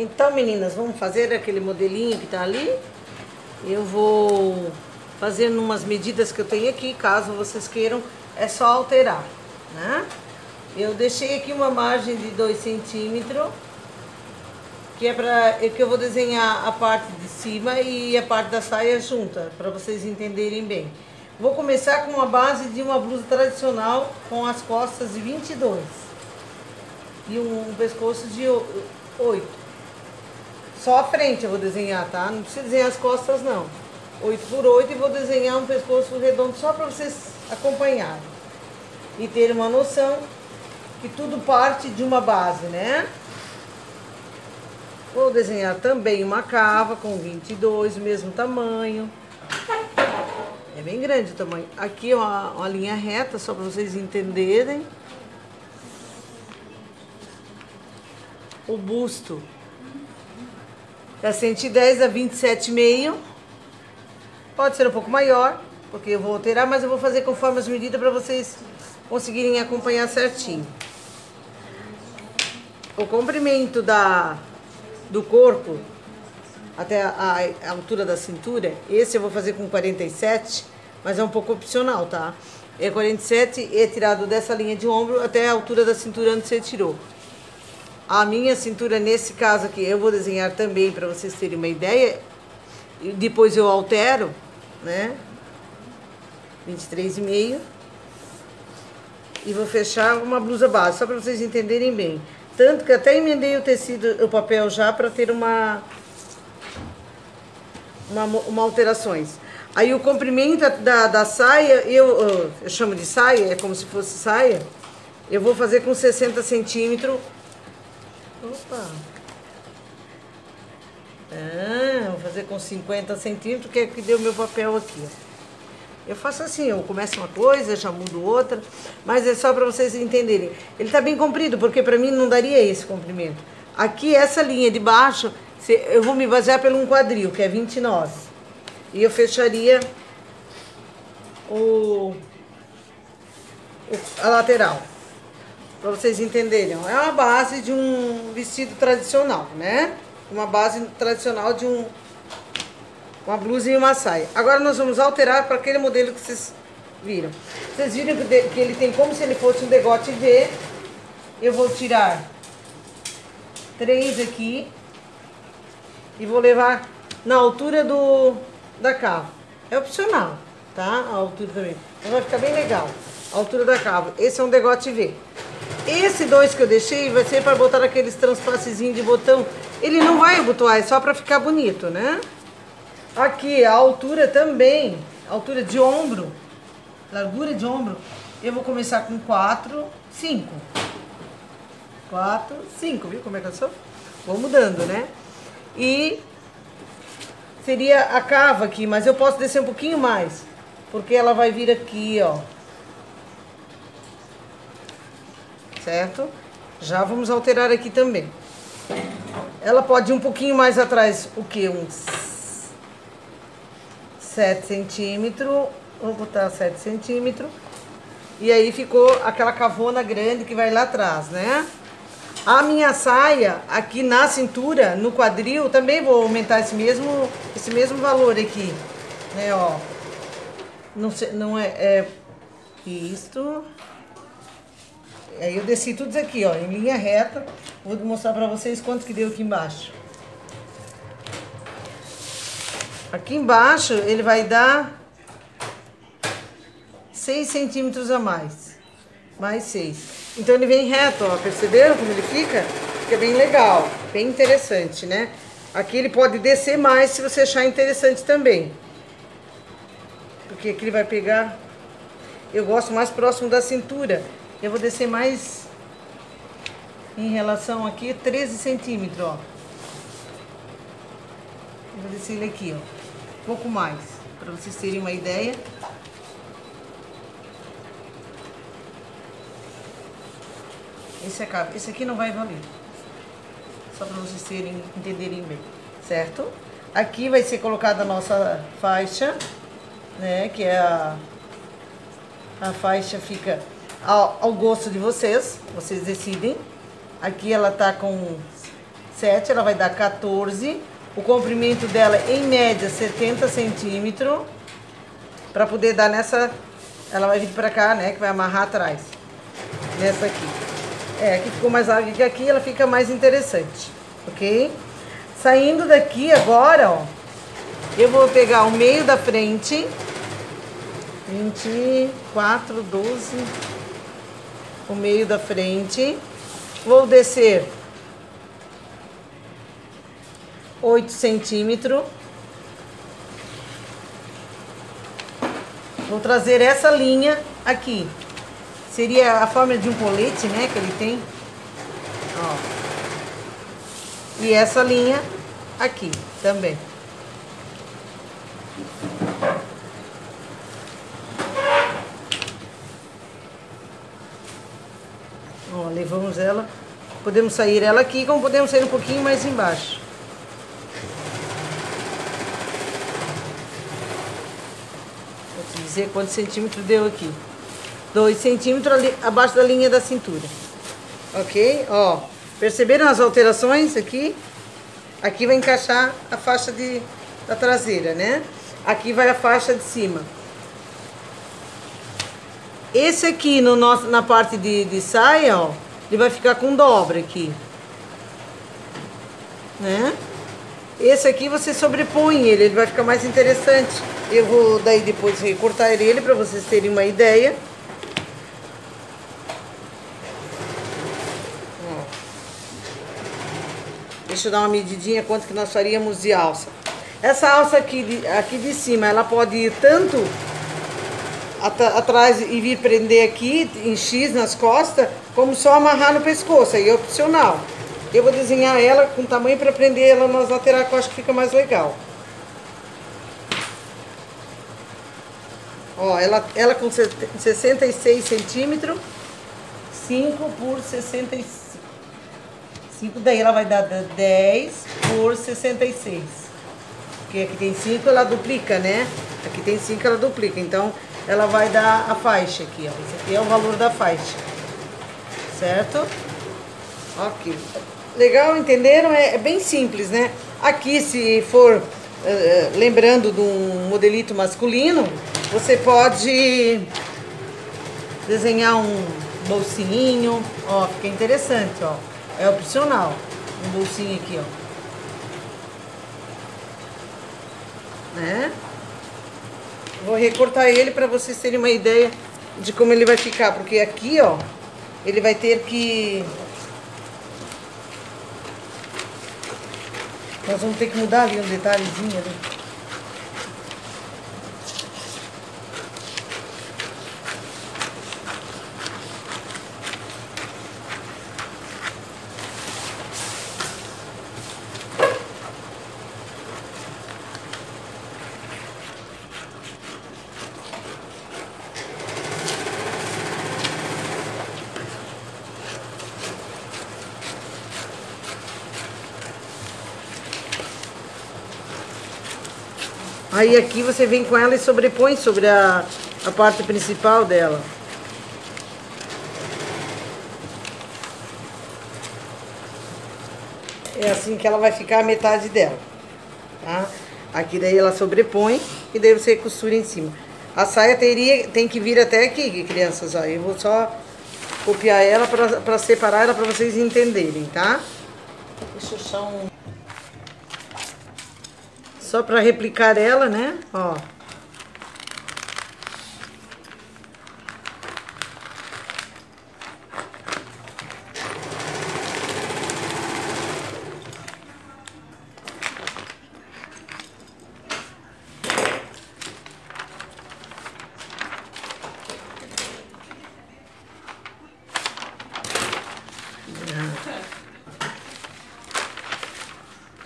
Então, meninas, vamos fazer aquele modelinho que tá ali. Eu vou fazer umas medidas que eu tenho aqui, caso vocês queiram, é só alterar, né? Eu deixei aqui uma margem de 2 cm, que é que eu vou desenhar a parte de cima e a parte da saia junta, para vocês entenderem bem. Vou começar com a base de uma blusa tradicional com as costas de 22 e um pescoço de 8. Só a frente eu vou desenhar, tá? Não precisa desenhar as costas, não. 8 por 8, e vou desenhar um pescoço redondo só para vocês acompanharem. E ter uma noção que tudo parte de uma base, né? Vou desenhar também uma cava com 22, o mesmo tamanho. É bem grande o tamanho. Aqui uma linha reta, só para vocês entenderem. O busto. Da 110 a 27,5. Pode ser um pouco maior, porque eu vou alterar, mas eu vou fazer conforme as medidas para vocês conseguirem acompanhar certinho. O comprimento do corpo até a altura da cintura, esse eu vou fazer com 47, mas é um pouco opcional, tá? É 47, é tirado dessa linha de ombro até a altura da cintura onde você tirou. A minha cintura, nesse caso aqui, eu vou desenhar também para vocês terem uma ideia. E depois eu altero, né? 23,5. E vou fechar uma blusa base, só para vocês entenderem bem. Tanto que até emendei o tecido, o papel já, para ter uma alterações. Aí o comprimento da saia, eu chamo de saia, é como se fosse saia. Eu vou fazer com 60 cm. Opa! Ah, vou fazer com 50 cm, que é que deu meu papel aqui, ó. Eu faço assim, eu começo uma coisa, já mudo outra, mas é só para vocês entenderem. Ele tá bem comprido, porque pra mim não daria esse comprimento. Aqui, essa linha de baixo, eu vou me basear pelo um quadril, que é 29. E eu fecharia a lateral. Pra vocês entenderem, é uma base de um vestido tradicional, né? Uma base tradicional de uma blusa e uma saia. Agora nós vamos alterar para aquele modelo que vocês viram. Vocês viram que ele tem como se ele fosse um decote V. Eu vou tirar 3 aqui e vou levar na altura da cava. É opcional, tá? A altura também. Mas vai ficar bem legal. A altura da cava. Esse é um decote V. Esse 2 que eu deixei vai ser para botar aqueles transpassezinhos de botão. Ele não vai abotoar, é só para ficar bonito, né? Aqui, a altura também, a altura de ombro, largura de ombro, eu vou começar com 4, 5. 4, 5, viu como é que eu sou? Vou mudando, né? E seria a cava aqui, mas eu posso descer um pouquinho mais, porque ela vai vir aqui, ó. Certo? Já vamos alterar aqui também. Ela pode ir um pouquinho mais atrás, o que? Uns 7 cm. Vou botar 7 cm. E aí ficou aquela cavona grande que vai lá atrás, né? A minha saia, aqui na cintura, no quadril, também vou aumentar esse mesmo valor aqui. Né, ó. Não sei, não é isto. Aí eu desci tudo isso aqui, ó, em linha reta. Vou mostrar pra vocês quanto que deu aqui embaixo. Aqui embaixo ele vai dar 6 centímetros a mais. Mais 6. Então ele vem reto, ó. Perceberam como ele fica? Fica bem legal, bem interessante, né? Aqui ele pode descer mais se você achar interessante também. Porque aqui ele vai pegar... Eu gosto mais próximo da cintura. Eu vou descer mais em relação aqui, 13 cm, ó. Eu vou descer ele aqui, ó. Um pouco mais, para vocês terem uma ideia. Esse acaba. Esse aqui não vai valer. Só para vocês entenderem bem, certo? Aqui vai ser colocada a nossa faixa, né? Que é a faixa fica... ao gosto de vocês decidem. Aqui ela tá com 7, ela vai dar 14. O comprimento dela, em média, 70 centímetros. Pra poder dar nessa... Ela vai vir pra cá, né? Que vai amarrar atrás. Nessa aqui. É, aqui ficou mais larga que aqui, ela fica mais interessante. Ok? Saindo daqui agora, ó. Eu vou pegar o meio da frente. 24, 12. O meio da frente. Vou descer 8 centímetros. Vou trazer essa linha aqui. Seria a forma de um colete, né? Que ele tem. Ó. E essa linha aqui também. Ó, levamos ela. Podemos sair ela aqui, como podemos sair um pouquinho mais embaixo. Vou dizer quantos centímetros deu aqui. 2 centímetros ali, abaixo da linha da cintura. Ok? Ó, perceberam as alterações aqui? Aqui vai encaixar a faixa da traseira, né? Aqui vai a faixa de cima. Esse aqui no nosso, na parte de saia, ó, ele vai ficar com dobra aqui. Né? Esse aqui você sobrepõe ele, ele vai ficar mais interessante. Eu vou daí depois recortar ele para vocês terem uma ideia. Ó. Deixa eu dar uma medidinha quanto que nós faríamos de alça. Essa alça aqui de cima, ela pode ir tanto atrás e vir prender aqui em X nas costas, como só amarrar no pescoço, aí é opcional. Eu vou desenhar ela com tamanho para prender ela nas laterais, que eu acho que fica mais legal. Ó, ela com 66 centímetros, 5 por 65, daí ela vai dar 10 por 66. Porque aqui tem 5, ela duplica, né? Aqui tem 5, ela duplica, então ela vai dar a faixa aqui, ó. Esse aqui é o valor da faixa, certo? Ok. Legal, entenderam? É bem simples, né? Aqui, se for lembrando de um modelito masculino, você pode desenhar um bolsinho, ó, fica interessante, ó. É opcional, um bolsinho aqui, ó. Né? Vou recortar ele para vocês terem uma ideia de como ele vai ficar, porque aqui, ó, ele vai ter que... Nós vamos ter que mudar ali um detalhezinho ali. Aí aqui você vem com ela e sobrepõe sobre a parte principal dela. É assim que ela vai ficar a metade dela, tá? Aqui daí ela sobrepõe e daí você costura em cima. A saia tem que vir até aqui, crianças, ó. Eu vou só copiar ela para separar ela para vocês entenderem, tá? Deixa eu achar um... Só para replicar ela, né? Ó.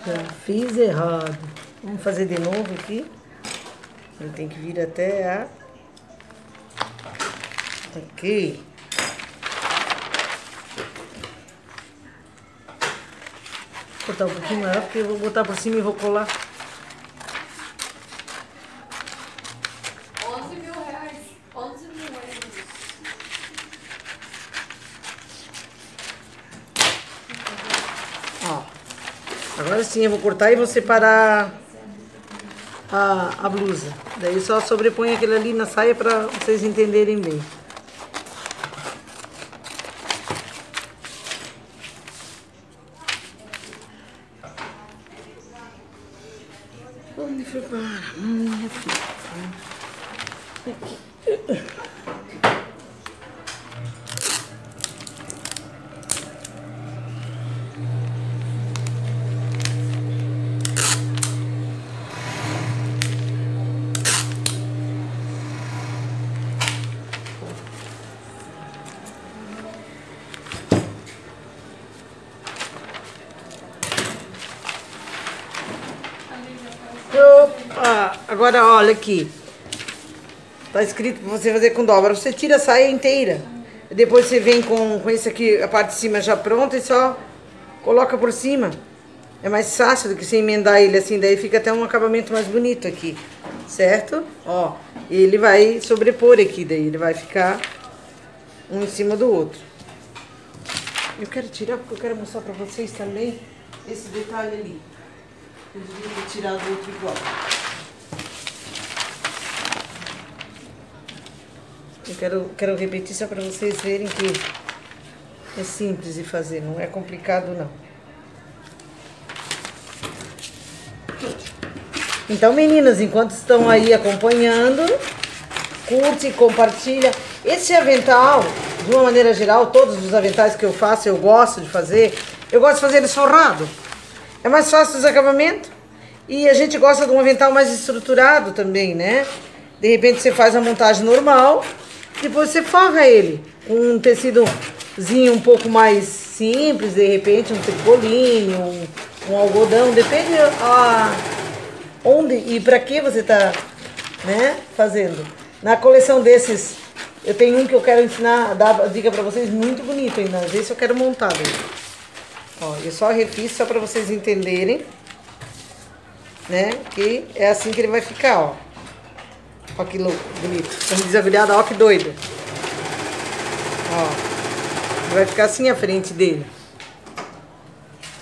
Já fiz errado. Vamos fazer de novo aqui. Ele tem que vir até a... Aqui. Vou cortar um pouquinho maior, porque eu vou botar por cima e vou colar. 11 mil reais. 11 mil euros. Ó. agora sim eu vou cortar e vou separar a blusa. Daí só sobreponho aquele ali na saia para vocês entenderem bem. Onde foi para minha filha? Aqui. Agora olha aqui, tá escrito pra você fazer com dobra, você tira a saia inteira, depois você vem com esse aqui, a parte de cima já pronta e só coloca por cima. É mais fácil do que você emendar ele assim, daí fica até um acabamento mais bonito aqui, certo? Ó, ele vai sobrepor aqui, daí ele vai ficar um em cima do outro. Eu quero tirar porque eu quero mostrar pra vocês também esse detalhe ali. Eu devia ter tirado o outro igual. Eu quero repetir só para vocês verem que é simples de fazer, não é complicado não. Então, meninas, enquanto estão aí acompanhando, curte, compartilha. Esse avental, de uma maneira geral, todos os aventais que eu faço, eu gosto de fazer. Eu gosto de fazer ele forrado. É mais fácil os acabamentos. E a gente gosta de um avental mais estruturado também, né? De repente você faz a montagem normal. Depois você forra ele com um tecidozinho um pouco mais simples, de repente um tricolinho, um algodão, depende onde e para que você tá, né, fazendo. Na coleção desses, eu tenho um que eu quero ensinar, dar dica para vocês, muito bonito ainda, às vezes eu quero montar dele. Ó, eu só refiz só para vocês entenderem, né, que é assim que ele vai ficar, ó. Olha que louco, bonito. Como diz a agulhada, ó que doido. Ó. Vai ficar assim a frente dele.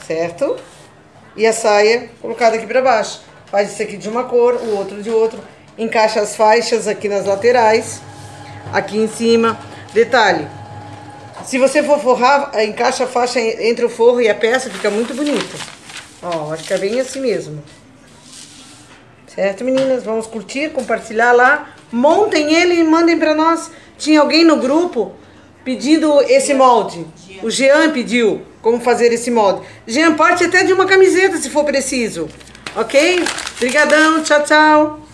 Certo? E a saia colocada aqui pra baixo. Faz isso aqui de uma cor, o outro de outro. Encaixa as faixas aqui nas laterais. Aqui em cima. Detalhe. Se você for forrar, encaixa a faixa entre o forro e a peça. Fica muito bonito. Ó, vai ficar bem assim mesmo. Certo, meninas? Vamos curtir, compartilhar lá. Montem ele e mandem pra nós. Tinha alguém no grupo pedindo esse molde. O Jean pediu como fazer esse molde. Jean, parte até de uma camiseta se for preciso. Ok? Obrigadão, tchau, tchau.